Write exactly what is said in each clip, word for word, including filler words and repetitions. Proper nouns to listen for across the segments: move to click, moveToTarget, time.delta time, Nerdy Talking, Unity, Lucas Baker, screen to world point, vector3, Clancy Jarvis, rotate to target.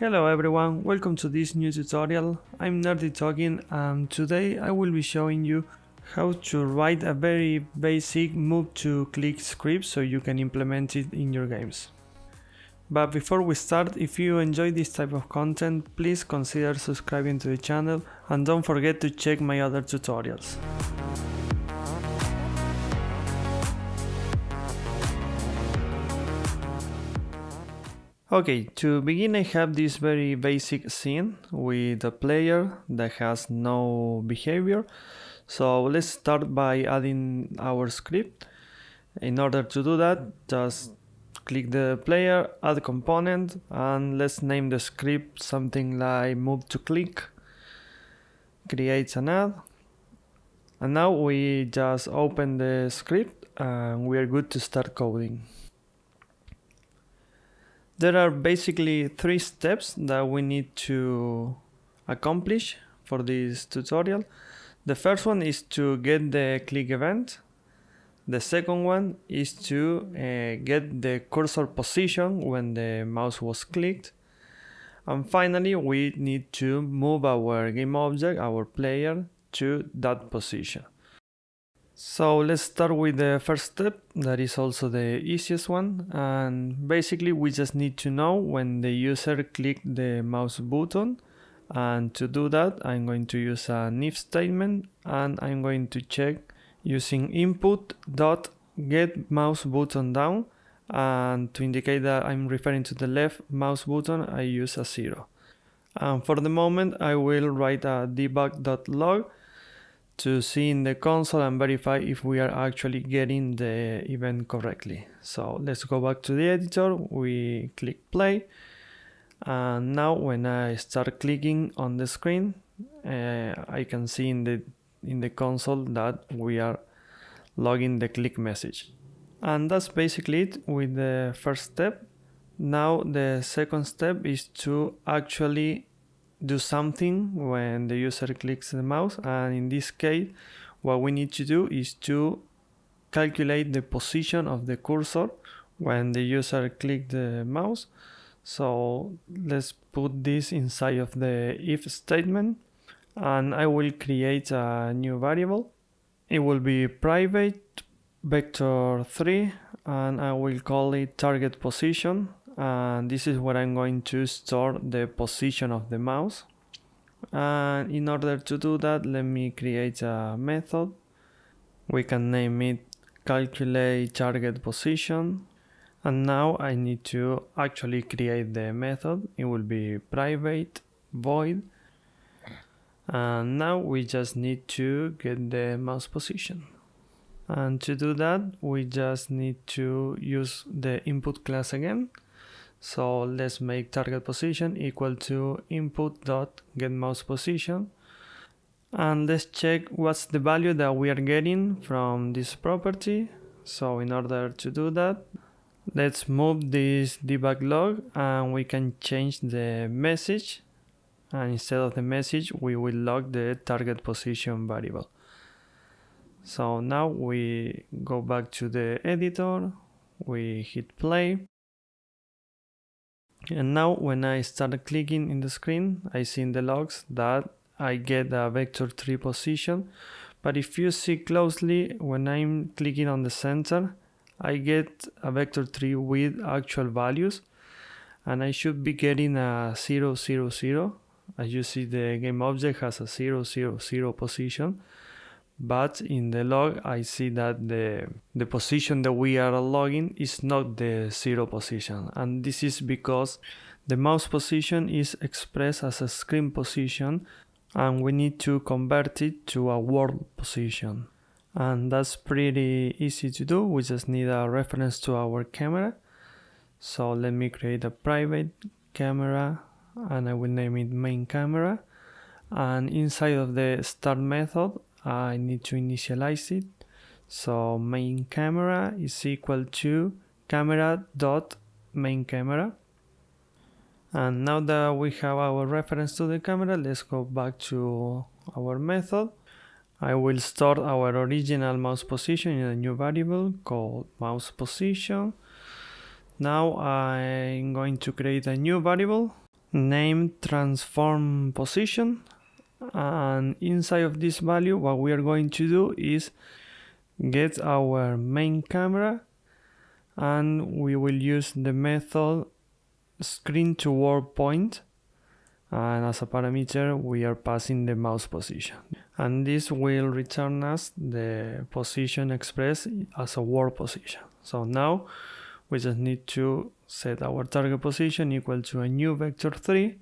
Hello everyone, welcome to this new tutorial. I'm Nerdy Talking and today I will be showing you how to write a very basic move to click script so you can implement it in your games. But before we start, if you enjoy this type of content, please consider subscribing to the channel and don't forget to check my other tutorials. Okay, to begin I have this very basic scene with a player that has no behavior. So let's start by adding our script. In order to do that, just click the player, add component, and let's name the script something like move to click. Create an add. And now we just open the script and we are good to start coding. There are basically three steps that we need to accomplish for this tutorial. The first one is to get the click event. The second one is to uh, get the cursor position when the mouse was clicked. And finally, we need to move our game object, our player, to that position. So let's start with the first step, that is also the easiest one, and basically we just need to know when the user clicked the mouse button, and to do that I'm going to use an if statement and I'm going to check using input dot get mouse button down, and to indicate that I'm referring to the left mouse button I use a zero. And for the moment I will write a debug dot log to see in the console and verify if we are actually getting the event correctly. So let's go back to the editor, we click play, and now when I start clicking on the screen, uh, I can see in the, in the console that we are logging the click message. And that's basically it with the first step. Now the second step is to actually do something when the user clicks the mouse, and in this case what we need to do is to calculate the position of the cursor when the user clicked the mouse. So let's put this inside of the if statement, and I will create a new variable. It will be private vector three and I will call it target position. And this is where I'm going to store the position of the mouse. And in order to do that, let me create a method. We can name it calculate target position. And now I need to actually create the method. It will be private void. And now we just need to get the mouse position. And to do that, we just need to use the input class again. So let's make target position equal to input dot get mouse position, and let's check what's the value that we are getting from this property. So in order to do that, let's move this debug log and we can change the message, and instead of the message we will log the target position variable. So now we go back to the editor, we hit play. And now when I start clicking in the screen, I see in the logs that I get a vector three position. But if you see closely, when I'm clicking on the center, I get a vector three with actual values. And I should be getting a zero zero zero. As you see, the game object has a zero zero zero position. But in the log, I see that the, the position that we are logging is not the zero position. And this is because the mouse position is expressed as a screen position and we need to convert it to a world position. And that's pretty easy to do. We just need a reference to our camera. So let me create a private camera and I will name it main camera. And inside of the start method, I need to initialize it. So main camera is equal to camera dot main camera. And now that we have our reference to the camera, let's go back to our method. I will store our original mouse position in a new variable called mouse position. Now I'm going to create a new variable name transform position, and inside of this value what we are going to do is get our main camera, and we will use the method screen to world point, and as a parameter we are passing the mouse position, and this will return us the position expressed as a world position. So now we just need to set our target position equal to a new vector three,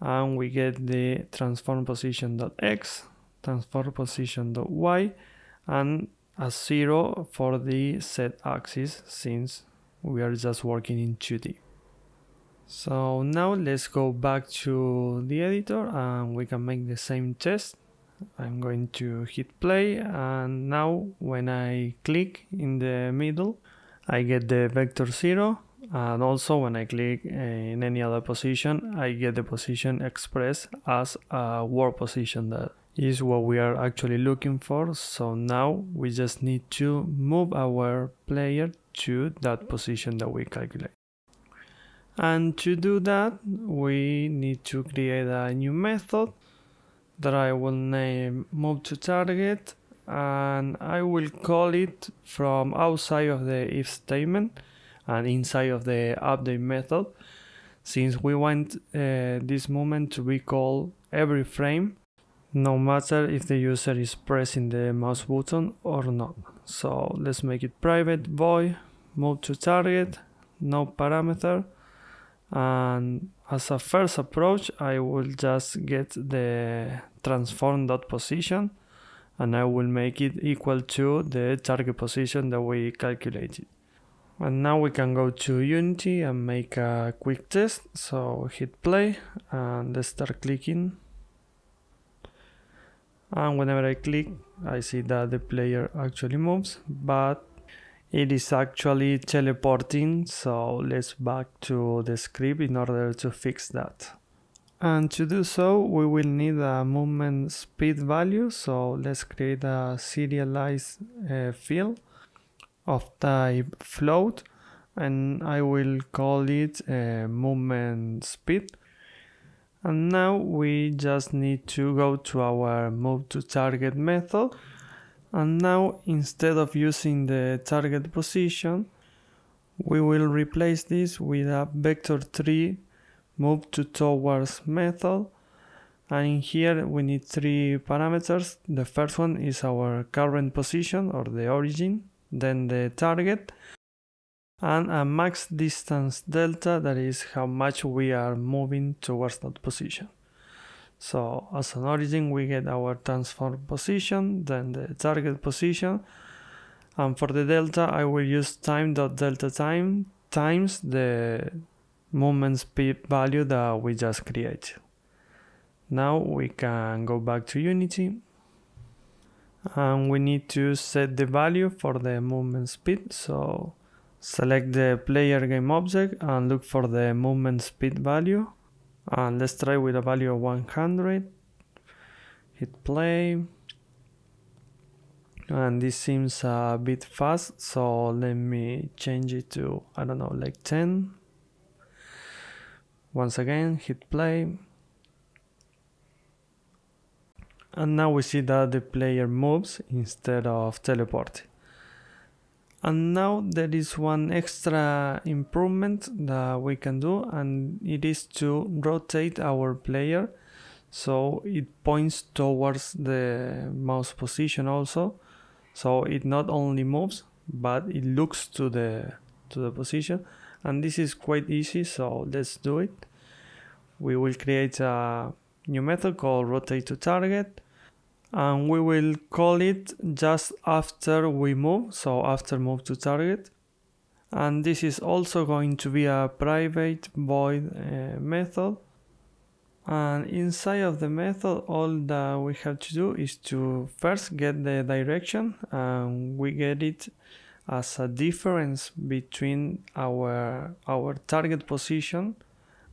and we get the transform position.x, transform position.y, and a zero for the z axis since we are just working in two D. So now let's go back to the editor and we can make the same test. I'm going to hit play, and now when I click in the middle I get the vector zero, and also when I click in any other position I get the position expressed as a world position. That is what we are actually looking for. So now we just need to move our player to that position that we calculate, and to do that we need to create a new method that I will name moveToTarget, and I will call it from outside of the if statement and inside of the update method, since we want uh, this movement to be called every frame, no matter if the user is pressing the mouse button or not. So let's make it private, void move to target, no parameter, and as a first approach I will just get the transform.position, and I will make it equal to the target position that we calculated. And now we can go to Unity and make a quick test. So hit play and let's start clicking. And whenever I click, I see that the player actually moves, but it is actually teleporting. So let's back to the script in order to fix that. And to do so, we will need a movement speed value. So let's create a serialized uh, field of type float, and I will call it uh, movement speed. And now we just need to go to our move to target method, and now instead of using the target position we will replace this with a vector three move to towards method, and in here we need three parameters. The first one is our current position or the origin, then the target, and a max distance delta, that is how much we are moving towards that position. So as an origin we get our transform position, then the target position, and for the delta I will use time.delta time times the movement speed value that we just created. Now we can go back to Unity, and we need to set the value for the movement speed. So select the player game object and look for the movement speed value, and let's try with a value of one hundred. Hit play, and this seems a bit fast, so let me change it to, I don't know, like ten. Once again hit play, and now we see that the player moves instead of teleporting. And now there is one extra improvement that we can do, and it is to rotate our player so it points towards the mouse position also. So it not only moves but it looks to the to the position, and this is quite easy, so let's do it. We will create a new method called rotate to target, and we will call it just after we move, so after move to target, and this is also going to be a private void uh, method, and inside of the method all that we have to do is to first get the direction, and we get it as a difference between our our target position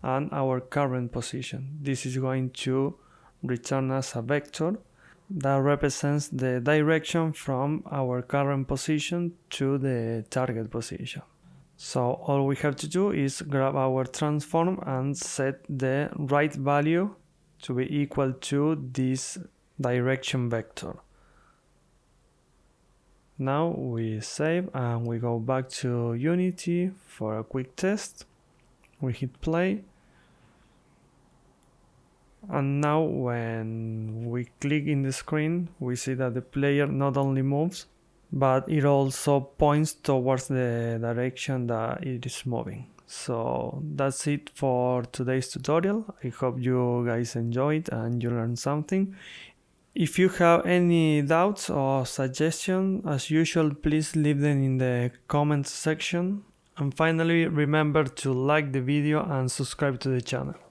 and our current position. This is going to return us a vector that represents the direction from our current position to the target position. So all we have to do is grab our transform and set the right value to be equal to this direction vector. Now we save and we go back to Unity for a quick test. We hit play. And now when we click in the screen, we see that the player not only moves, but it also points towards the direction that it is moving. So that's it for today's tutorial. I hope you guys enjoyed and you learned something. If you have any doubts or suggestions, as usual, please leave them in the comments section. And finally, remember to like the video and subscribe to the channel.